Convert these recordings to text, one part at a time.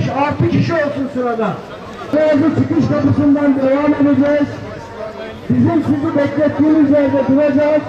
5-6 kişi olsun sırada. Doğru çıkış kapısından devam edeceğiz. Bizim sizi beklettiğimiz yerde duracağız.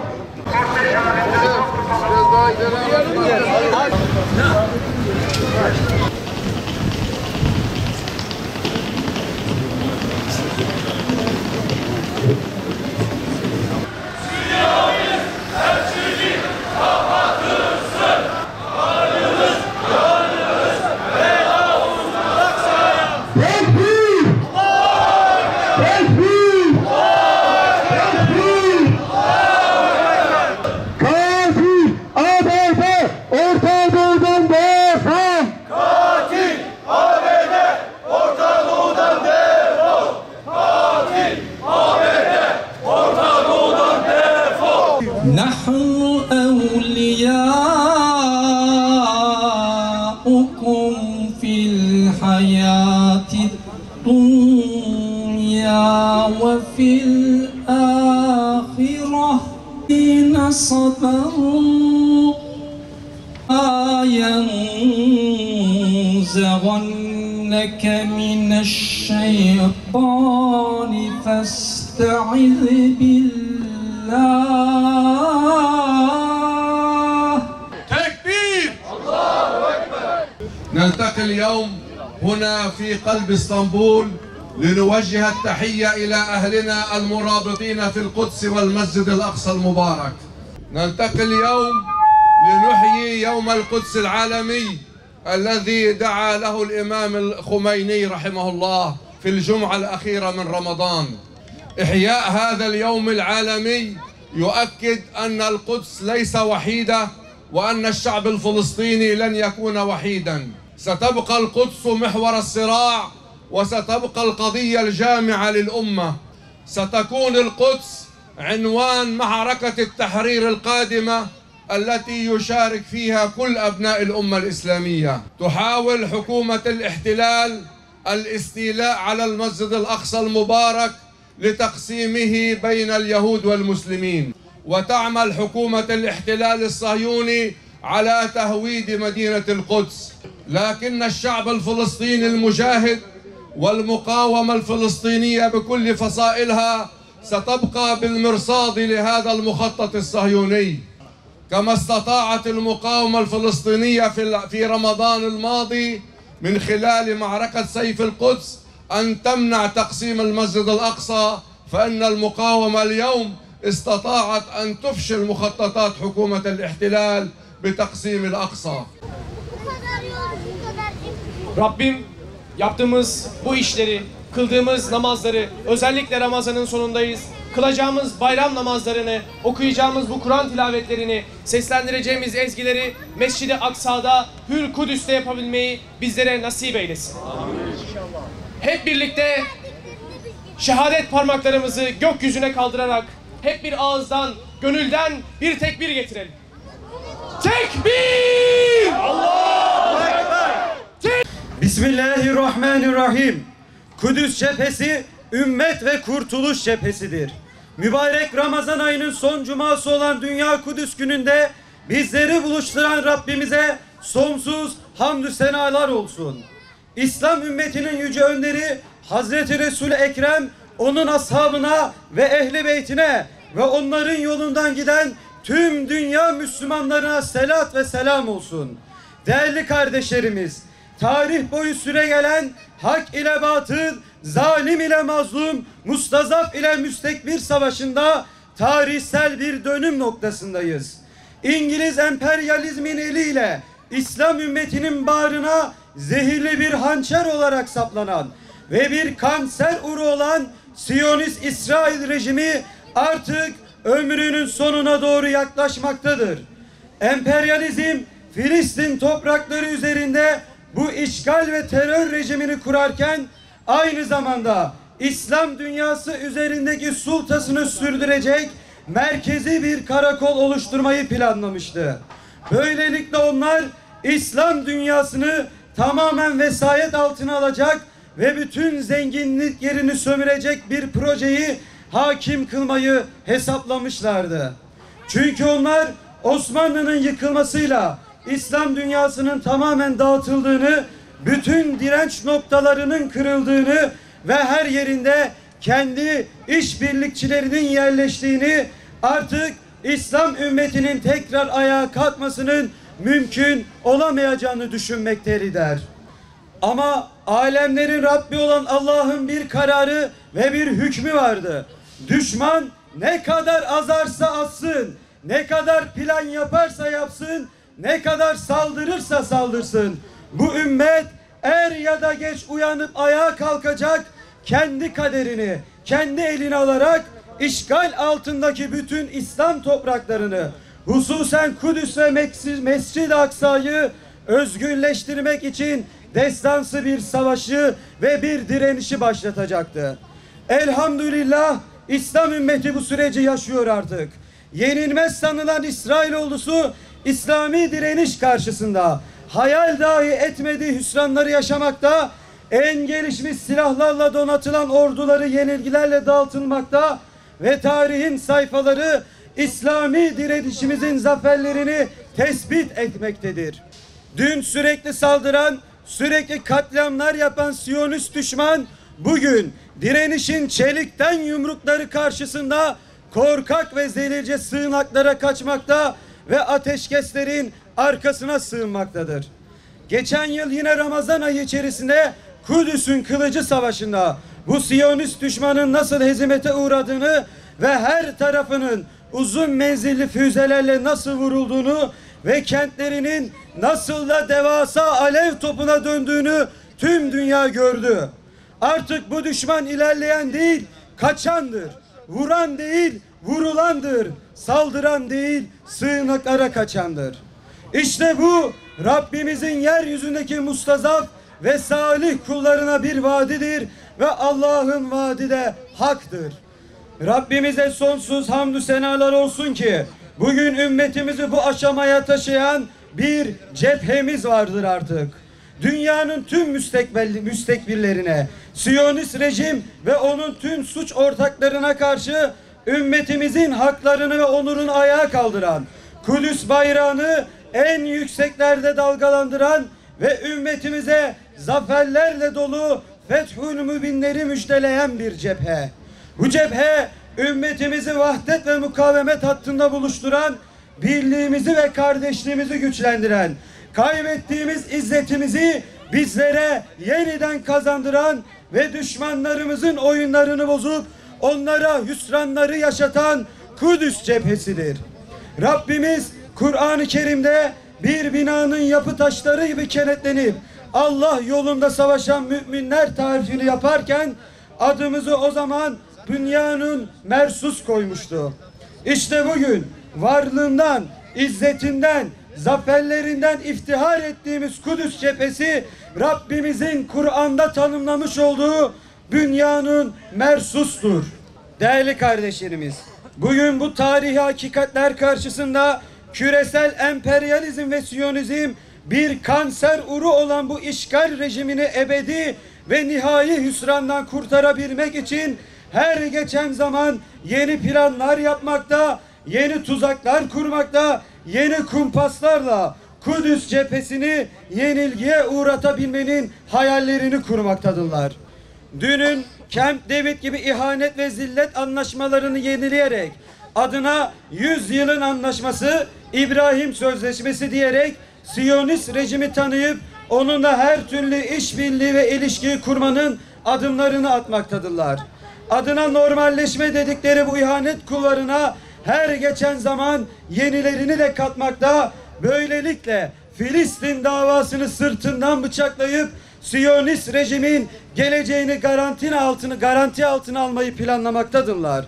نحن أولياؤكم في الحياة الدنيا وفي الآخرة إن صبروا أينزغنك من الشيطان فاستعذ بالله. نلتقي اليوم هنا في قلب اسطنبول لنوجه التحية إلى أهلنا المرابطين في القدس والمسجد الأقصى المبارك. نلتقي اليوم لنحيي يوم القدس العالمي الذي دعا له الإمام الخميني رحمه الله في الجمعة الأخيرة من رمضان. إحياء هذا اليوم العالمي يؤكد أن القدس ليس وحيدة وأن الشعب الفلسطيني لن يكون وحيدا. ستبقى القدس محور الصراع وستبقى القضية الجامعة للأمة. ستكون القدس عنوان معركة التحرير القادمة التي يشارك فيها كل أبناء الأمة الإسلامية. تحاول حكومة الاحتلال الاستيلاء على المسجد الأقصى المبارك لتقسيمه بين اليهود والمسلمين، وتعمل حكومة الاحتلال الصهيوني على تهويد مدينة القدس. لكن الشعب الفلسطيني المجاهد والمقاومة الفلسطينية بكل فصائلها ستبقى بالمرصاد لهذا المخطط الصهيوني، كما استطاعت المقاومة الفلسطينية في رمضان الماضي من خلال معركة سيف القدس أن تمنع تقسيم المسجد الأقصى، فإن المقاومة اليوم استطاعت أن تفشل مخططات حكومة الاحتلال بتقسيم الأقصى. Rabbim yaptığımız bu işleri, kıldığımız namazları, özellikle Ramazan'ın sonundayız, kılacağımız bayram namazlarını, okuyacağımız bu Kur'an tilavetlerini, seslendireceğimiz ezgileri Mescid-i Aksa'da, Hür Kudüs'te yapabilmeyi bizlere nasip eylesin. Hep birlikte şehadet parmaklarımızı gökyüzüne kaldırarak hep bir ağızdan, gönülden bir tekbir getirelim. Tekbir! Allahu Ekber! Bismillahirrahmanirrahim. Kudüs cephesi, ümmet ve kurtuluş cephesidir. Mübarek Ramazan ayının son cuması olan Dünya Kudüs gününde bizleri buluşturan Rabbimize sonsuz hamdü senalar olsun. İslam ümmetinin yüce önderi Hazreti Resul-i Ekrem, onun ashabına ve ehli beytine ve onların yolundan giden tüm dünya Müslümanlarına selat ve selam olsun. Değerli kardeşlerimiz, tarih boyu süre gelen hak ile batıl, zalim ile mazlum, mustazaf ile müstekbir savaşında tarihsel bir dönüm noktasındayız. İngiliz emperyalizmin eliyle İslam ümmetinin bağrına zehirli bir hançer olarak saplanan ve bir kanser uru olan Siyonist İsrail rejimi artık ömrünün sonuna doğru yaklaşmaktadır. Emperyalizm Filistin toprakları üzerinde bu işgal ve terör rejimini kurarken aynı zamanda İslam dünyası üzerindeki sultasını sürdürecek merkezi bir karakol oluşturmayı planlamıştı. Böylelikle onlar İslam dünyasını tamamen vesayet altına alacak ve bütün zenginlik yerini sömürecek bir projeyi hakim kılmayı hesaplamışlardı. Çünkü onlar Osmanlı'nın yıkılmasıyla İslam dünyasının tamamen dağıtıldığını bütün direnç noktalarının kırıldığını ve her yerinde kendi işbirlikçilerinin yerleştiğini, artık İslam ümmetinin tekrar ayağa kalkmasının mümkün olamayacağını düşünmekteydi der. Ama alemlerin Rabbi olan Allah'ın bir kararı ve bir hükmü vardı. Düşman ne kadar azarsa atsın, ne kadar plan yaparsa yapsın, ne kadar saldırırsa saldırsın, bu ümmet er ya da geç uyanıp ayağa kalkacak, kendi kaderini kendi eline alarak işgal altındaki bütün İslam topraklarını, hususen Kudüs ve Mescid-i Aksa'yı özgürleştirmek için destansı bir savaşı ve bir direnişi başlatacaktı. Elhamdülillah İslam ümmeti bu süreci yaşıyor artık. Yenilmez sanılan İsrailoğlusu İslami direniş karşısında hayal dahi etmediği hüsranları yaşamakta, en gelişmiş silahlarla donatılan orduları yenilgilerle dağıtılmakta ve tarihin sayfaları İslami direnişimizin zaferlerini tespit etmektedir. Dün sürekli saldıran, sürekli katliamlar yapan Siyonist düşman bugün direnişin çelikten yumrukları karşısında korkak ve zelilce sığınaklara kaçmakta ve ateşkeslerin arkasına sığınmaktadır. Geçen yıl yine Ramazan ayı içerisinde Kudüs'ün kılıcı savaşında bu Siyonist düşmanın nasıl hezimete uğradığını ve her tarafının uzun menzilli füzelerle nasıl vurulduğunu ve kentlerinin nasıl da devasa alev topuna döndüğünü tüm dünya gördü. Artık bu düşman ilerleyen değil, kaçandır. Vuran değil, vurulandır. Saldıran değil, sığınaklara kaçandır. İşte bu Rabbimizin yeryüzündeki mustazaf ve salih kullarına bir vaadidir ve Allah'ın vaadi de haktır. Rabbimize sonsuz hamdü senalar olsun ki bugün ümmetimizi bu aşamaya taşıyan bir cephemiz vardır artık. Dünyanın tüm müstekbirlerine, Siyonist rejim ve onun tüm suç ortaklarına karşı ümmetimizin haklarını ve onurunu ayağa kaldıran, Kudüs bayrağını en yükseklerde dalgalandıran ve ümmetimize zaferlerle dolu Fethül Mübinleri müjdeleyen bir cephe. Bu cephe ümmetimizi vahdet ve mukavemet hattında buluşturan, birliğimizi ve kardeşliğimizi güçlendiren, kaybettiğimiz izzetimizi bizlere yeniden kazandıran ve düşmanlarımızın oyunlarını bozup onlara hüsranları yaşatan Kudüs cephesidir. Rabbimiz Kur'an-ı Kerim'de bir binanın yapı taşları gibi kenetlenip Allah yolunda savaşan müminler tarifini yaparken adımızı o zaman dünyanın mersus koymuştu. İşte bugün varlığından, izzetinden, zaferlerinden iftihar ettiğimiz Kudüs cephesi Rabbimizin Kur'an'da tanımlamış olduğu dünyanın mersustur. Değerli kardeşlerimiz, bugün bu tarihi hakikatler karşısında küresel emperyalizm ve siyonizm bir kanser uru olan bu işgal rejimini ebedi ve nihai hüsrandan kurtarabilmek için her geçen zaman yeni planlar yapmakta, yeni tuzaklar kurmakta, yeni kumpaslarla Kudüs cephesini yenilgiye uğratabilmenin hayallerini kurmaktadırlar. Dünün Camp David gibi ihanet ve zillet anlaşmalarını yenileyerek adına 100 yılın anlaşması, İbrahim Sözleşmesi diyerek Siyonist rejimi tanıyıp onunla her türlü işbirliği ve ilişkiyi kurmanın adımlarını atmaktadırlar. Adına normalleşme dedikleri bu ihanet kullarına her geçen zaman yenilerini de katmakta, böylelikle Filistin davasını sırtından bıçaklayıp Siyonist rejimin geleceğini garanti altına almayı planlamaktadırlar.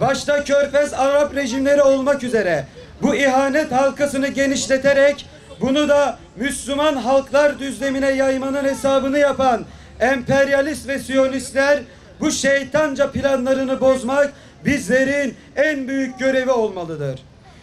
Başta Körfez Arap rejimleri olmak üzere bu ihanet halkasını genişleterek bunu da Müslüman halklar düzlemine yaymanın hesabını yapan emperyalist ve Siyonistler bu şeytanca planlarını bozmak bizlerin en büyük görevi olmalıdır.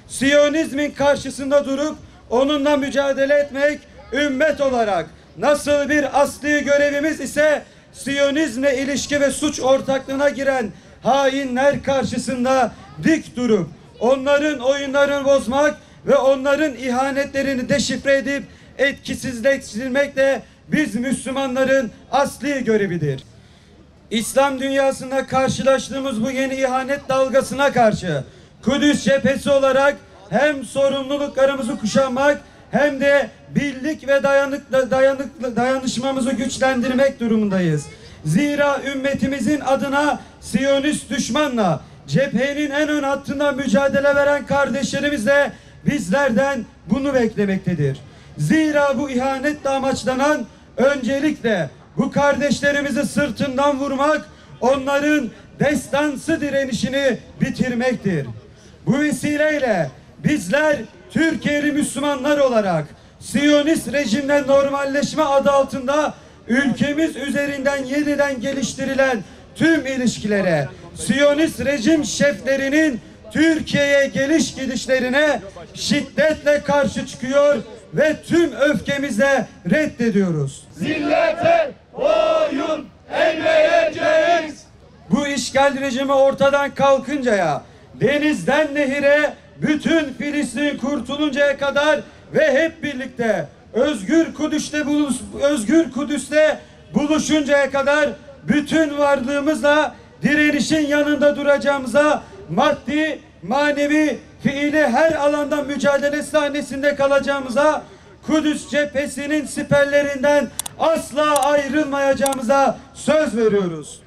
Siyonizmin karşısında durup onunla mücadele etmek ümmet olarak nasıl bir asli görevimiz ise Siyonizmle ilişki ve suç ortaklığına giren hainler karşısında dik durup onların oyunlarını bozmak ve onların ihanetlerini deşifre edip etkisizleştirmek de biz Müslümanların asli görevidir. İslam dünyasında karşılaştığımız bu yeni ihanet dalgasına karşı Kudüs cephesi olarak hem sorumluluklarımızı kuşanmak hem de birlik ve dayanışmamızı güçlendirmek durumundayız. Zira ümmetimizin adına Siyonist düşmanla cephenin en ön hattında mücadele veren kardeşlerimiz de bizlerden bunu beklemektedir. Zira bu ihanetle amaçlanan öncelikle bu kardeşlerimizi sırtından vurmak, onların destansı direnişini bitirmektir. Bu vesileyle bizler Türkiye'li Müslümanlar olarak Siyonist rejimle normalleşme adı altında ülkemiz üzerinden yeniden geliştirilen tüm ilişkilere, Siyonist rejim şeflerinin Türkiye'ye geliş gidişlerine şiddetle karşı çıkıyor ve tüm öfkemizle reddediyoruz. Zillete boyun eğmeyeceğiz. Bu işgal rejimi ortadan kalkıncaya, denizden nehire, bütün Filistin kurtuluncaya kadar ve hep birlikte Özgür Kudüs'te buluşuncaya kadar bütün varlığımızla direnişin yanında duracağımıza, maddi, manevi, fiili her alanda mücadele sahnesinde kalacağımıza, Kudüs cephesinin siperlerinden asla ayrılmayacağımıza söz veriyoruz.